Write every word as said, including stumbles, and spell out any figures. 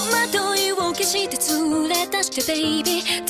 戸惑いを消して連れ出してベイビー